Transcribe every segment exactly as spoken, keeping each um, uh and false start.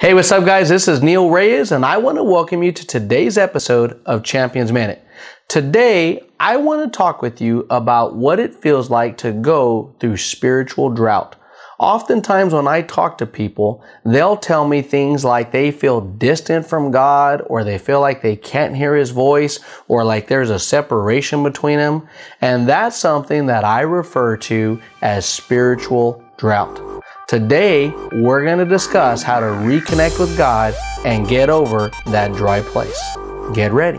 Hey, what's up guys? This is Neal Reyes and I want to welcome you to today's episode of Champions Minute. Today, I want to talk with you about what it feels like to go through spiritual drought. Oftentimes when I talk to people, they'll tell me things like they feel distant from God, or they feel like they can't hear His voice, or like there's a separation between them. And that's something that I refer to as spiritual drought. Today, we're going to discuss how to reconnect with God and get over that dry place. Get ready.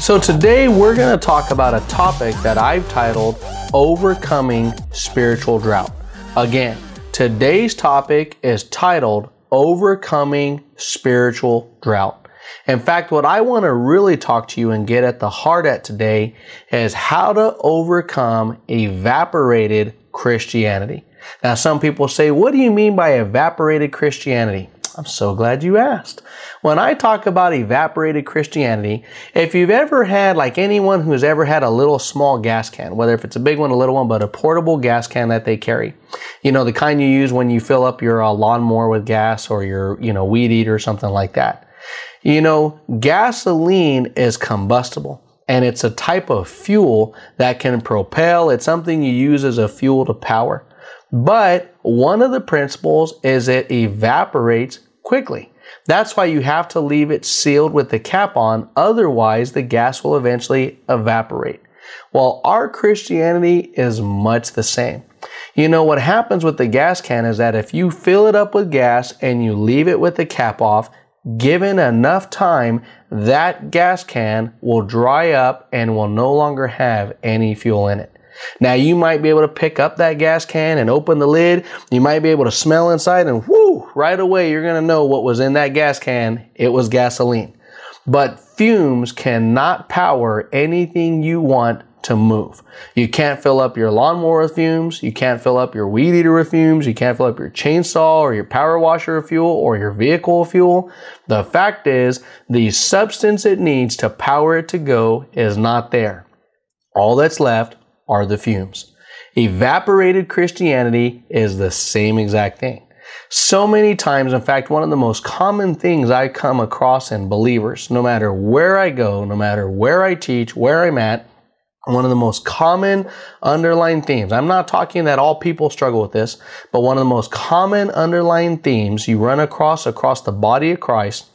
So today we're going to talk about a topic that I've titled Overcoming Spiritual Drought. Again, today's topic is titled Overcoming Spiritual Drought. In fact, what I want to really talk to you and get at the heart at today is how to overcome evaporated Christianity. Now, some people say, what do you mean by evaporated Christianity? I'm so glad you asked. When I talk about evaporated Christianity, if you've ever had, like anyone who's ever had a little small gas can, whether if it's a big one, a little one, but a portable gas can that they carry, you know, the kind you use when you fill up your uh, lawnmower with gas or your, you know, weed eater or something like that. You know, gasoline is combustible. And it's a type of fuel that can propel. It's something you use as a fuel to power. But one of the principles is it evaporates quickly. That's why you have to leave it sealed with the cap on. Otherwise, the gas will eventually evaporate. Well, our Christianity is much the same. You know, what happens with the gas can is that if you fill it up with gas and you leave it with the cap off, given enough time, that gas can will dry up and will no longer have any fuel in it. Now, you might be able to pick up that gas can and open the lid. You might be able to smell inside and whoo, right away, you're going to know what was in that gas can. It was gasoline. But fumes cannot power anything you want to move. You can't fill up your lawnmower with fumes. You can't fill up your weed eater with fumes. You can't fill up your chainsaw or your power washer with fuel or your vehicle with fuel. The fact is, the substance it needs to power it to go is not there. All that's left are the fumes. Evaporated Christianity is the same exact thing. So many times, in fact, one of the most common things I come across in believers, no matter where I go, no matter where I teach, where I'm at, one of the most common underlying themes, I'm not talking that all people struggle with this, but one of the most common underlying themes you run across across the body of Christ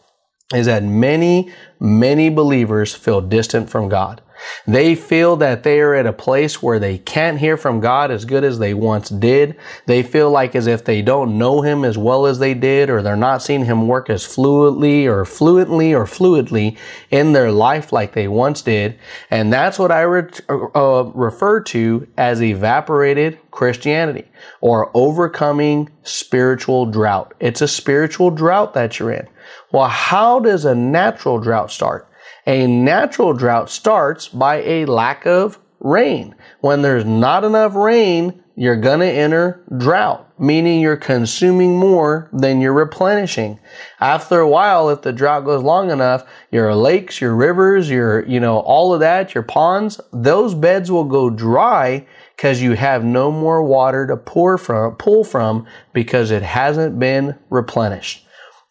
is that many, many believers feel distant from God. They feel that they are at a place where they can't hear from God as good as they once did. They feel like as if they don't know Him as well as they did, or they're not seeing Him work as fluidly or fluently or fluidly in their life like they once did. And that's what I re- uh, refer to as evaporated Christianity or overcoming spiritual drought. It's a spiritual drought that you're in. Well, how does a natural drought start? A natural drought starts by a lack of rain. When there's not enough rain, you're going to enter drought, meaning you're consuming more than you're replenishing. After a while, if the drought goes long enough, your lakes, your rivers, your, you know, all of that, your ponds, those beds will go dry because you have no more water to pour from, pull from because it hasn't been replenished.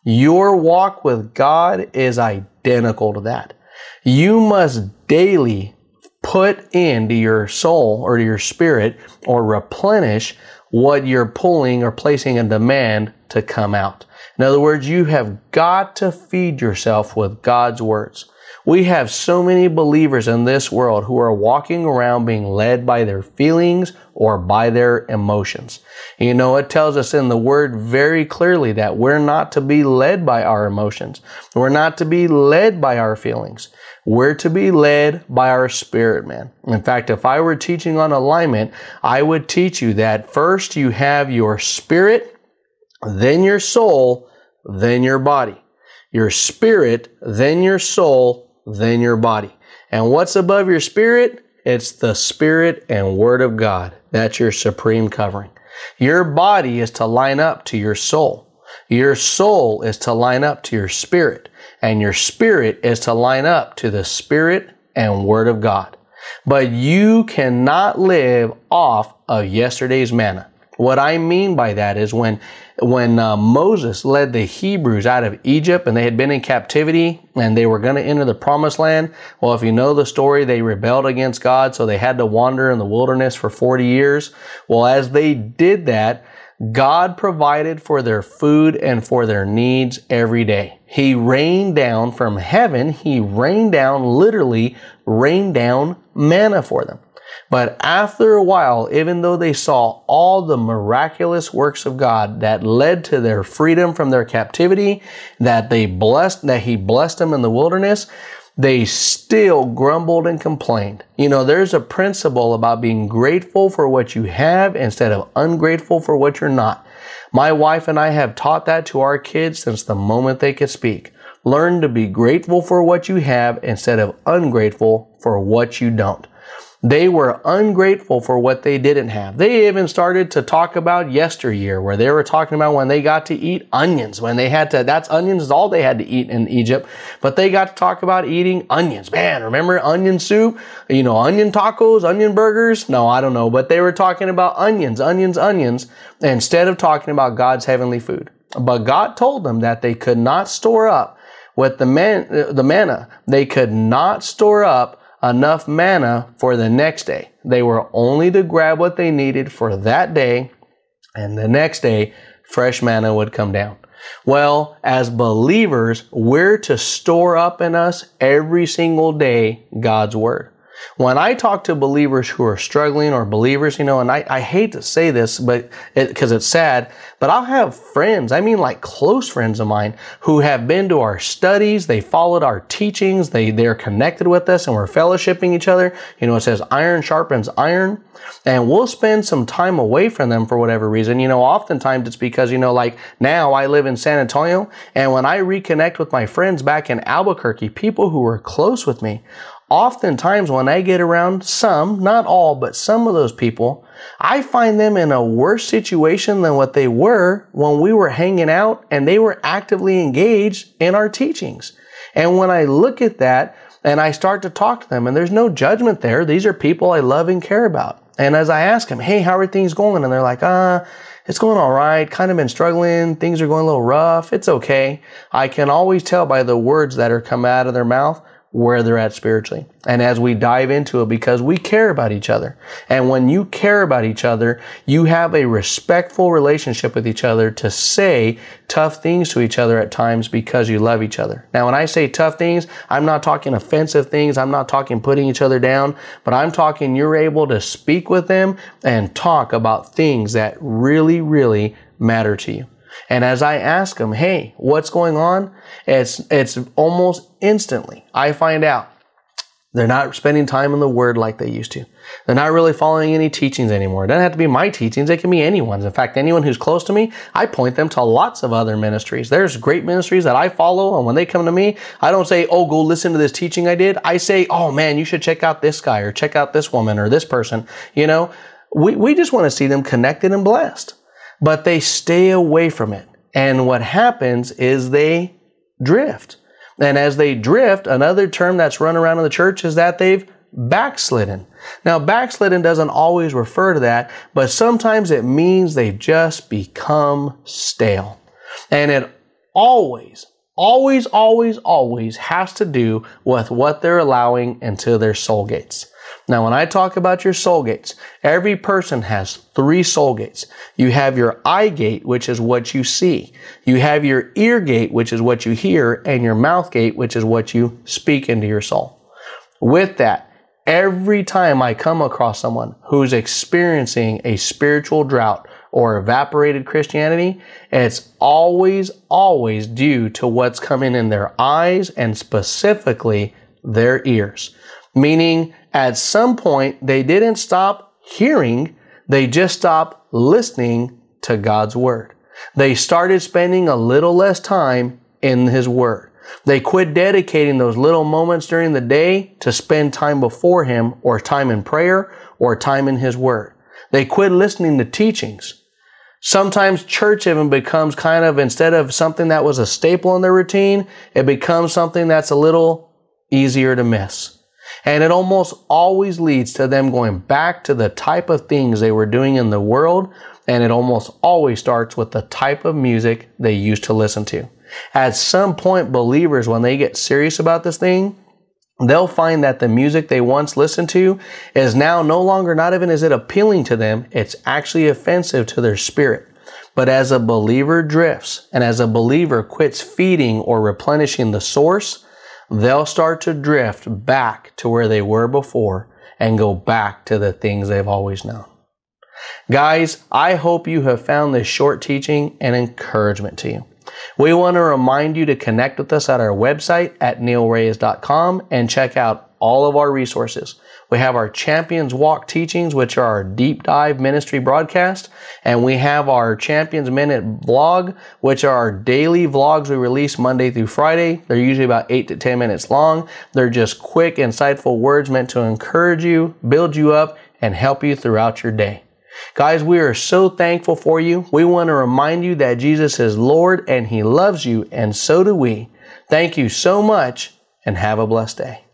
Your walk with God is identical to that. You must daily put into your soul or to your spirit or replenish what you're pulling or placing a demand to come out. In other words, you have got to feed yourself with God's words. We have so many believers in this world who are walking around being led by their feelings or by their emotions. You know, it tells us in the Word very clearly that we're not to be led by our emotions. We're not to be led by our feelings. We're to be led by our spirit, man. In fact, if I were teaching on alignment, I would teach you that first you have your spirit, then your soul, then your body. Your spirit, then your soul, then your body. And what's above your spirit? It's the Spirit and Word of God. That's your supreme covering. Your body is to line up to your soul. Your soul is to line up to your spirit. And your spirit is to line up to the Spirit and Word of God. But you cannot live off of yesterday's manna. What I mean by that is when when uh, Moses led the Hebrews out of Egypt and they had been in captivity and they were going to enter the promised land. Well, if you know the story, they rebelled against God, so they had to wander in the wilderness for forty years. Well, as they did that, God provided for their food and for their needs every day. He rained down from heaven. He rained down, literally rained down manna for them. But after a while, even though they saw all the miraculous works of God that led to their freedom from their captivity, that they blessed, that He blessed them in the wilderness, they still grumbled and complained. You know, there's a principle about being grateful for what you have instead of ungrateful for what you're not. My wife and I have taught that to our kids since the moment they could speak. Learn to be grateful for what you have instead of ungrateful for what you don't. They were ungrateful for what they didn't have. They even started to talk about yesteryear, where they were talking about when they got to eat onions, when they had to, that's onions is all they had to eat in Egypt, but they got to talk about eating onions. Man, remember onion soup? You know, onion tacos, onion burgers? No, I don't know, but they were talking about onions, onions, onions, instead of talking about God's heavenly food. But God told them that they could not store up with the man, the manna. They could not store up enough manna for the next day. They were only to grab what they needed for that day, and the next day, fresh manna would come down. Well, as believers, we're to store up in us every single day God's Word. When I talk to believers who are struggling or believers, you know, and I, I hate to say this but because it, it's sad, but I'll have friends, I mean like close friends of mine, who have been to our studies, they followed our teachings, they, they're connected with us and we're fellowshipping each other. You know, it says iron sharpens iron, and we'll spend some time away from them for whatever reason. You know, oftentimes it's because, you know, like now I live in San Antonio, and when I reconnect with my friends back in Albuquerque, people who were close with me, oftentimes when I get around some, not all, but some of those people, I find them in a worse situation than what they were when we were hanging out and they were actively engaged in our teachings. And when I look at that and I start to talk to them, and there's no judgment there, these are people I love and care about. And as I ask them, hey, how are things going? And they're like, ah, it's going all right. Kind of been struggling. Things are going a little rough. It's okay. I can always tell by the words that are coming out of their mouth where they're at spiritually. And as we dive into it, because we care about each other. And when you care about each other, you have a respectful relationship with each other to say tough things to each other at times because you love each other. Now, when I say tough things, I'm not talking offensive things. I'm not talking putting each other down, but I'm talking you're able to speak with them and talk about things that really, really matter to you. And as I ask them, hey, what's going on? It's, it's almost instantly I find out they're not spending time in the Word like they used to. They're not really following any teachings anymore. It doesn't have to be my teachings. It can be anyone's. In fact, anyone who's close to me, I point them to lots of other ministries. There's great ministries that I follow, and when they come to me, I don't say, oh, go listen to this teaching I did. I say, oh man, you should check out this guy or check out this woman or this person. You know, we, we just want to see them connected and blessed. But they stay away from it. And what happens is they drift. And as they drift, another term that's run around in the church is that they've backslidden. Now, backslidden doesn't always refer to that, but sometimes it means they just become stale. And it always, always, always, always has to do with what they're allowing into their soul gates. Now, when I talk about your soul gates, every person has three soul gates. You have your eye gate, which is what you see. You have your ear gate, which is what you hear, and your mouth gate, which is what you speak into your soul. With that, every time I come across someone who's experiencing a spiritual drought or evaporated Christianity, it's always, always due to what's coming in their eyes and specifically their ears. Meaning, at some point, they didn't stop hearing, they just stopped listening to God's Word. They started spending a little less time in His Word. They quit dedicating those little moments during the day to spend time before Him, or time in prayer, or time in His Word. They quit listening to teachings. Sometimes church even becomes kind of, instead of something that was a staple in their routine, it becomes something that's a little easier to miss. And it almost always leads to them going back to the type of things they were doing in the world. And it almost always starts with the type of music they used to listen to. At some point, believers, when they get serious about this thing, they'll find that the music they once listened to is now no longer, not even is it appealing to them, it's actually offensive to their spirit. But as a believer drifts, and as a believer quits feeding or replenishing the source, they'll start to drift back to where they were before and go back to the things they've always known. Guys, I hope you have found this short teaching an encouragement to you. We want to remind you to connect with us at our website at neal reyes dot com and check out all of our resources. We have our Champions Walk teachings, which are our deep dive ministry broadcast, and we have our Champions Minute blog, which are our daily vlogs we release Monday through Friday. They're usually about eight to ten minutes long. They're just quick, insightful words meant to encourage you, build you up, and help you throughout your day. Guys, we are so thankful for you. We want to remind you that Jesus is Lord and He loves you, and so do we. Thank you so much, and have a blessed day.